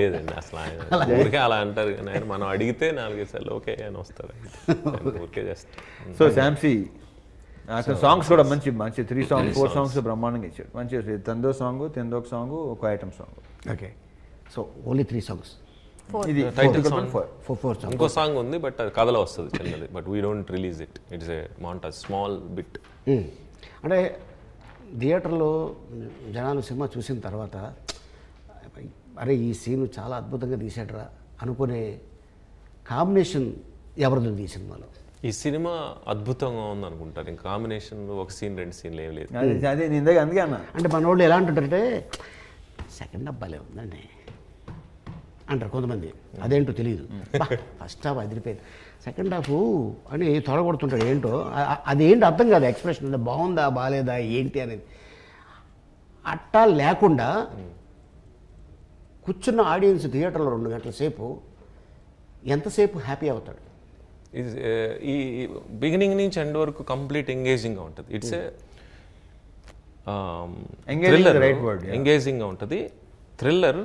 లేదండి అసలు, ఊరికే అలా అంటారు. కానీ మనం అడిగితే నాలుగైదు సార్లు ఓకే అని వస్తారు. ఓకే చేస్తాను. సో శామ్ సి అసలు సాంగ్స్ కూడా మంచి మంచి త్రీ సాంగ్స్ ఫోర్ సాంగ్స్ బ్రహ్మాండంగా ఇచ్చాడు. మంచి తందో సాంగ్, తెందోక్ సాంగ్, ఒక item song. Okay, so only three songs. ఇది title song four four song. ఇంకో సాంగ్ ఉంది బట్ అది కథలో వస్తుంది చిన్నది, but we don't release it. It's a montage small bit. అంటే థియేటర్లో జనాలు సినిమా చూసిన తర్వాత అరే ఈ సీన్ చాలా అద్భుతంగా తీసాడరా అనుకునే కాంబినేషన్ ఎవరిది ఉంది ఈ సినిమాలో? ఈ సినిమా అద్భుతంగా ఉంది అనుకుంటారు. ఇంకా కాంబినేషన్లో ఒక సీన్ రెండు సీన్లు ఏం లేదు. అదే నేను దగ్గర అందుకే అన్నా. అంటే మన వాళ్ళు ఎలా అంటుంటారంటే సెకండ్ అబ్బాలే ఉందండి అంటారు కొంతమంది. అదేంటో తెలియదు, ఫస్ట్ హాఫ్ అదిరిపోయింది, సెకండ్ హాఫ్ అని తొడగొడుతుంటాడు. ఏంటో అదేంటి అర్థం కాదు. ఎక్స్ప్రెషన్ అంటే బాగుందా బాగాలేదా ఏంటి అనేది అట్టా లేకుండా కూర్చున్న ఆడియన్స్ థియేటర్లో రెండు గంటల సేపు ఎంతసేపు హ్యాపీ అవుతాడు. ఈ బిగినింగ్ నుంచి ఎండ్ వరకు కంప్లీట్ ఎంగేజింగ్గా ఉంటుంది. ఇట్స్ ఎంగేజింగ్గా ఉంటుంది. Thriller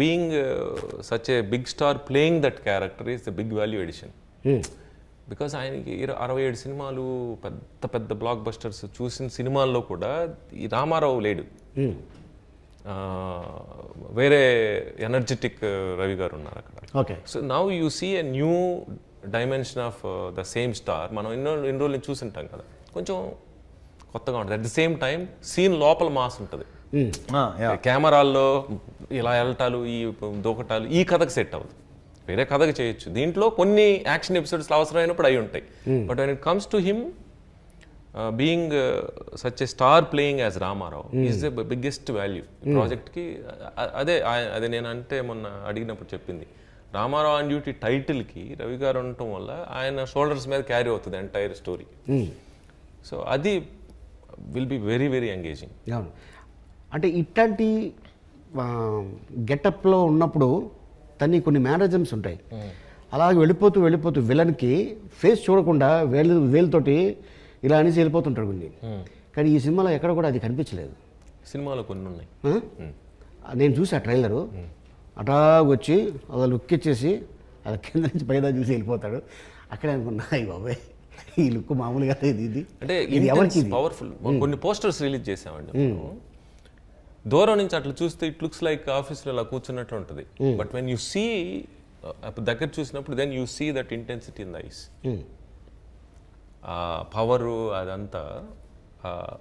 being uh, such a big star playing that character is a big value addition. Hmm. Because ఆయనకి అరవై ఏడు సినిమాలు పెద్ద పెద్ద బ్లాక్ బస్టర్స్ చూసిన సినిమాల్లో కూడా ఈ రామారావు లేడు. వేరే ఎనర్జెటిక్ రవి గారు ఉన్నారు అక్కడ. Okay, so now you see a new dimension of the same star. మనం ఎన్నో ఎన్ని రోజులు చూసింటాం కదా, కొంచెం కొత్తగా ఉంటుంది. At the same time scene లోపల మాస్ ఉంటుంది. కెమెరాల్లో ఇలా వెళ్ళటాలు ఈ దూకటాలు ఈ కథకు సెట్ అవ్వదు, వేరే కథకు చేయొచ్చు. దీంట్లో కొన్ని యాక్షన్ ఎపిసోడ్స్ అవసరమైనప్పుడు అవి ఉంటాయి. But when it comes to him being such a star playing as Ramarao is the biggest value ఈ ప్రాజెక్ట్కి. అదే అదే నేను అంటే మొన్న అడిగినప్పుడు చెప్పింది, రామారావు ఆన్ డ్యూటీ టైటిల్కి రవి గారు ఉండటం వల్ల ఆయన షోల్డర్స్ మీద క్యారీ అవుతుంది ఎంటైర్ స్టోరీ. సో అది will be very very engaging. అంటే ఇట్లాంటి గెటప్లో ఉన్నప్పుడు తన్ని కొన్ని మేనరిజమ్స్ ఉంటాయి. అలాగే వెళ్ళిపోతూ వెళ్ళిపోతూ విలన్కి ఫేస్ చూడకుండా వేలు వేలుతోటి ఇలా అనేసి వెళ్ళిపోతుంటాడు కొన్ని. కానీ ఈ సినిమాలో ఎక్కడ కూడా అది కనిపించలేదు. సినిమాలో కొన్ని ఉన్నాయి, నేను చూసి ఆ ట్రైలరు అటాగొచ్చి అలా లుక్ ఇచ్చేసి అలా కింద నుంచి పైదా చూసి వెళ్ళిపోతాడు. అక్కడే అనుకున్నా అయ్యి బాబాయ్ ఈ లుక్ మామూలుగా ఇది ఇది అంటే ఇది ఎవరికి పవర్ఫుల్. కొన్ని పోస్టర్స్ రిలీజ్ చేసామండి. దూరం నుంచి అట్లా చూస్తే ఇట్ లుక్స్ లైక్ ఆఫీస్లో అలా కూర్చున్నట్లు ఉంటుంది. బట్ వెన్ యూ సీ దగ్గర చూసినప్పుడు then you see that intensity in the eyes, ఆ పవరు అదంతా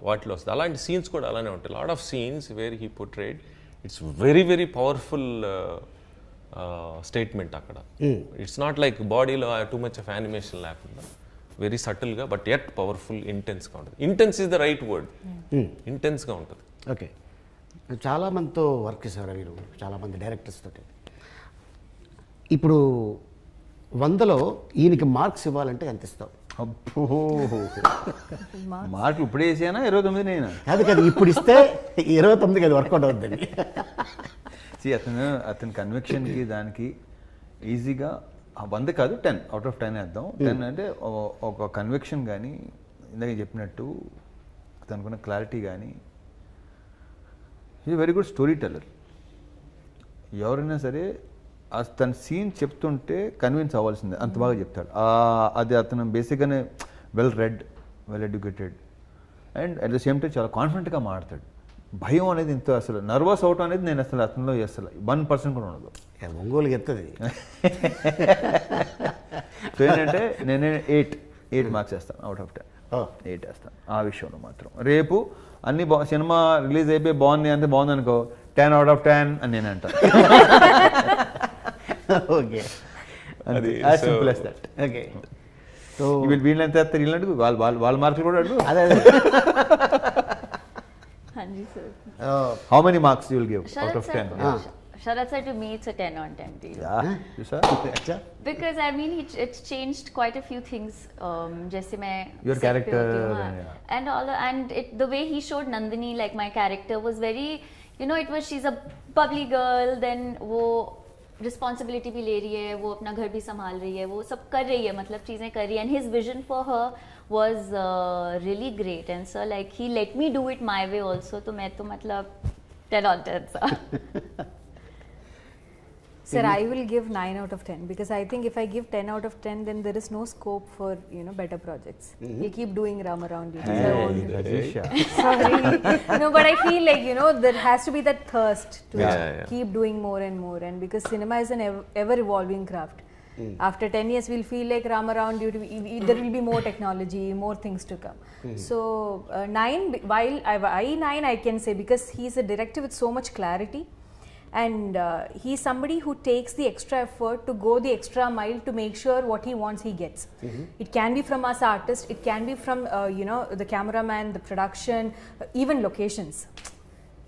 వాటిలో వస్తుంది. అలాంటి సీన్స్ కూడా అలానే ఉంటాయి. Lot of scenes where he portrayed it's very very powerful statement అక్కడ. ఇట్స్ నాట్ లైక్ బాడీలో టూ మచ్ ఆఫ్ యానిమేషన్ లేకుండా వెరీ సటిల్గా బట్ ఎట్ పవర్ఫుల్ ఇంటెన్స్గా ఉంటుంది. Intense is the right word, ఇంటెన్స్గా ఉంటుంది. ఓకే, చాలామందితో వర్క్ చేసేవారు మీరు, చాలామంది డైరెక్టర్స్ తోటి. ఇప్పుడు వందలో ఈయనకి మార్క్స్ ఇవ్వాలంటే ఎంత ఇస్తావు? అబ్బో మార్క్ ఇప్పుడు వేసానా ఇరవై తొమ్మిది నేను కాదు కదా, ఇప్పుడు ఇస్తే ఇరవై తొమ్మిది కదా వర్కౌట్ అవుతుందండి. అతను అతని కన్విక్షన్కి దానికి ఈజీగా వంద కాదు టెన్ అవుట్ ఆఫ్ టెన్ వేద్దాం. టెన్ అంటే ఒక కన్విక్షన్ కానీ, ఇందాక చెప్పినట్టు తనకున్న క్లారిటీ కానీ. Is very good story teller. ఎవరైనా సరే తన సీన్ చెప్తుంటే కన్విన్స్ అవ్వాల్సిందే, అంత బాగా చెప్తాడు. అది అతను బేసిక్గానే well read, well educated and at the same time చాలా కాన్ఫిడెంట్గా మాట్లాడతాడు. భయం అనేది ఇంత అసలు నర్వస్ అవటం అనేది నేను అసలు అతనిలో అసలు వన్ పర్సెంట్ కూడా ఉండదు. ఒంగోలుకి ఎత్తది. సో ఏంటంటే నేనే ఎయిట్ ఎయిట్ మార్క్స్ వేస్తాను అవుట్ ఆఫ్ టెన్. ఎయిట్ వేస్తాను ఆ విషయంలో మాత్రం. రేపు అన్ని బా సినిమా రిలీజ్ అయిపోయి బాగుంది అంటే బాగుంది అనుకో, టెన్ అవుట్ ఆఫ్ టెన్ అని నేను అంటాను. ఓకే, అది as simple as that. Okay, so వీళ్ళు వీళ్ళు ఎంత వేస్తారు వీళ్ళు అడుగు, వాళ్ళు వాళ్ళు వాళ్ళ మార్కులు కూడా అడుగు. అదే అదే. How many marks you will give out of ten? Sharat said to me it's a ten on ten deal. Yeah, you sir? Because I mean it, it's changed quite a few things. Um, just my your character and, yeah. and all the, and it, the way he showed Nandini, like my character was very, you know, it was she's a bubbly girl. Then wo responsibility भी ले रही है, वो अपना घर भी संभाल रही है, वो सब कर रही है, मतलब चीज़ें कर रही है. And his vision for her was uh, really great. And sir, like he let me do it my way also. तो मैं तो मतलब ten on ten sir. Sir, I will give nine out of ten because I think if I give ten out of ten, then there is no scope for, you know, better projects. Mm-hmm. You keep doing Ramarao duties. Hey, hey. Sorry. No, but I feel like, you know, there has to be that thirst to yeah, yeah, yeah. keep doing more and more. And because cinema is an ever, ever evolving craft. Mm. After ten years, we'll feel like Ramarao duty, there will be more technology, more things to come. Mm. So, uh, nine, while I, nine I can say because he's a director with so much clarity. And uh, he's somebody who takes the extra effort to go the extra mile to make sure what he wants he gets. Mm-hmm. It can be from us artists, it can be from uh, you know, the cameraman, the production, uh, even locations.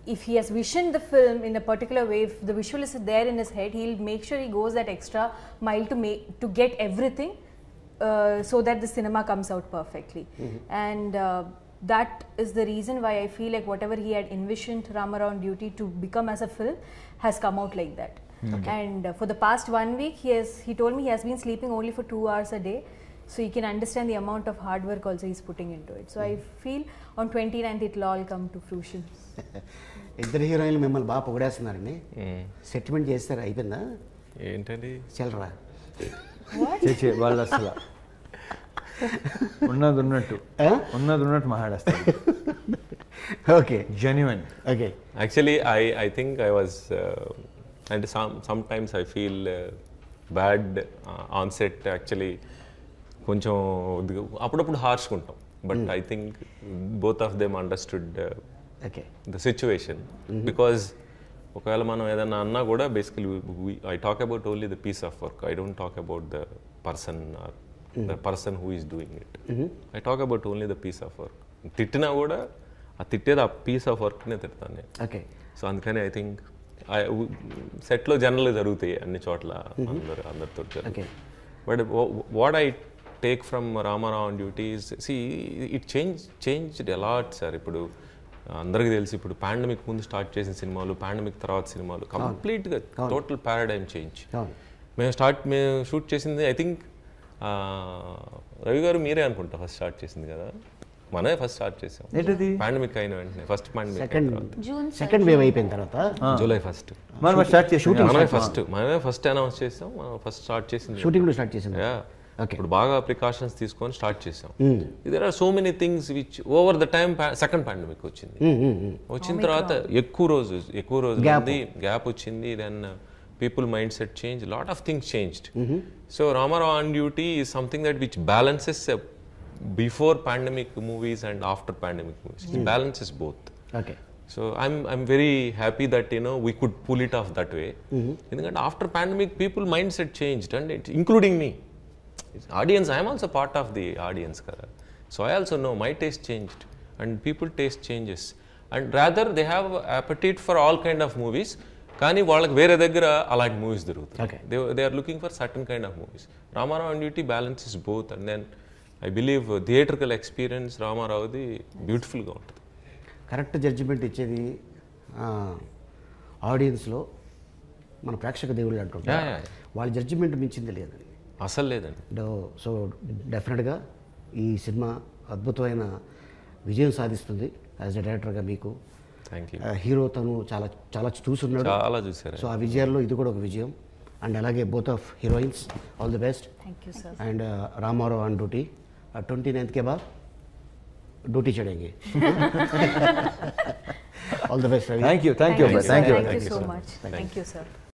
If he has visioned the film in a particular way, if the visual is there in his head, he'll make sure he goes that extra mile to make to get everything uh, so that the cinema comes out perfectly. Mm-hmm. And uh, that is the reason why I feel like whatever he had envisioned Ramarao On Duty to become as a film has come out like that. Okay. And uh, for the past one week, he has he told me he has been sleeping only for two hours a day. So you can understand the amount of hard work also he's putting into it. So mm. I feel on twenty-ninth it will all come to fruition. Idhar heroine lu memmal baa pogadestunnaranni settlement chesara ayipoyinda entandi chelra what cheche vallu asala unnadu unnattu unnadu unnattu mahadastharu. Okay, genuine. Okay, actually i i think I was uh, and some sometimes I feel uh, bad uh, on set actually koncham appudu harsh kuntam, but mm. I think both of them understood uh, okay the situation. Mm-hmm. Because okala manam edanna anna kuda basically we, we, I talk about only the piece of work. I don't talk about the person or Mm-hmm. the person who is doing it. Mm-hmm. I talk about only the piece of work. Tittina kuda, a titteda piece of work ne tittane. Okay. So andukane I think I set lo generally jarugutayi anni chotla andaru andaru tho jarugutayi. Okay. But what I take from Ramarao On Duty is, see, it changed changed a lot sir. Ippudu andariki telusu, ippudu pandemic mundu start chesina cinemalu, pandemic tarvata cinemalu complete ga total paradigm change. Mem start mem shoot chesindi I think Ravi garu మీరే అనుకుంటా first start చేసింది కదా, మనమే first start చేసాం pandemic అయిన వెంటనే, first pandemic second wave అయిపోయిన తర్వాత జూలై ఫస్ట్ మనం స్టార్ట్ చేసి మనమే ఫస్ట్ మనమే ఫస్ట్ అనౌన్స్ చేసాం, ఫస్ట్ స్టార్ట్ చేసింది షూటింగ్ కూడా స్టార్ట్ చేసాం. ఇప్పుడు బాగా ప్రికాషన్స్ తీసుకొని స్టార్ట్ చేసాం. There are so many things which over the time second pandemic వచ్చింది, వచ్చిన తర్వాత ఎక్కువ రోజు ఎక్కువ రోజు గ్యాప్ వచ్చింది. Then people mindset change, lot of things changed. Mm-hmm. So Ramarao On Duty is something that which balances uh, before pandemic movies and after pandemic movies. Mm. It balances both. Okay. So I'm I'm very happy that, you know, we could pull it off that way. Mm-hmm. And after pandemic people mindset changed, and it, including me, it's audience, I am also part of the audience, so I also know my taste changed and people taste changes, and rather they have appetite for all kind of movies. కానీ వాళ్ళకి వేరే దగ్గర అలాంటి movies దొరుకుతాయి. They are looking for certain kind of movies. Ramarao and duty balance is both. And then I believe theatrical experience రామారావుది బ్యూటిఫుల్గా ఉంటుంది. Correct judgement ఇచ్చేది ఆడియన్స్లో మన ప్రేక్షక దేవుళ్ళు అంటుంటారు, వాళ్ళ జడ్జిమెంట్ మించింది లేదండి, అసలు లేదండి. సో డెఫినెట్గా ఈ సినిమా అద్భుతమైన విజయం సాధిస్తుంది యాజ్ ఎ డైరెక్టర్గా. మీకు హీరో తను చాలా చాలా చూస్తున్నాడు, చాలా చూశారు. సో ఆ విజయాల్లో ఇది కూడా ఒక విజయం. అండ్ అలాగే both of heroines all the best. And Ramarao on duty twenty ninth కే బాద్ డ్యూటీ చేయండి. All the best. Thank you thank you thank you so much. Thank you sir.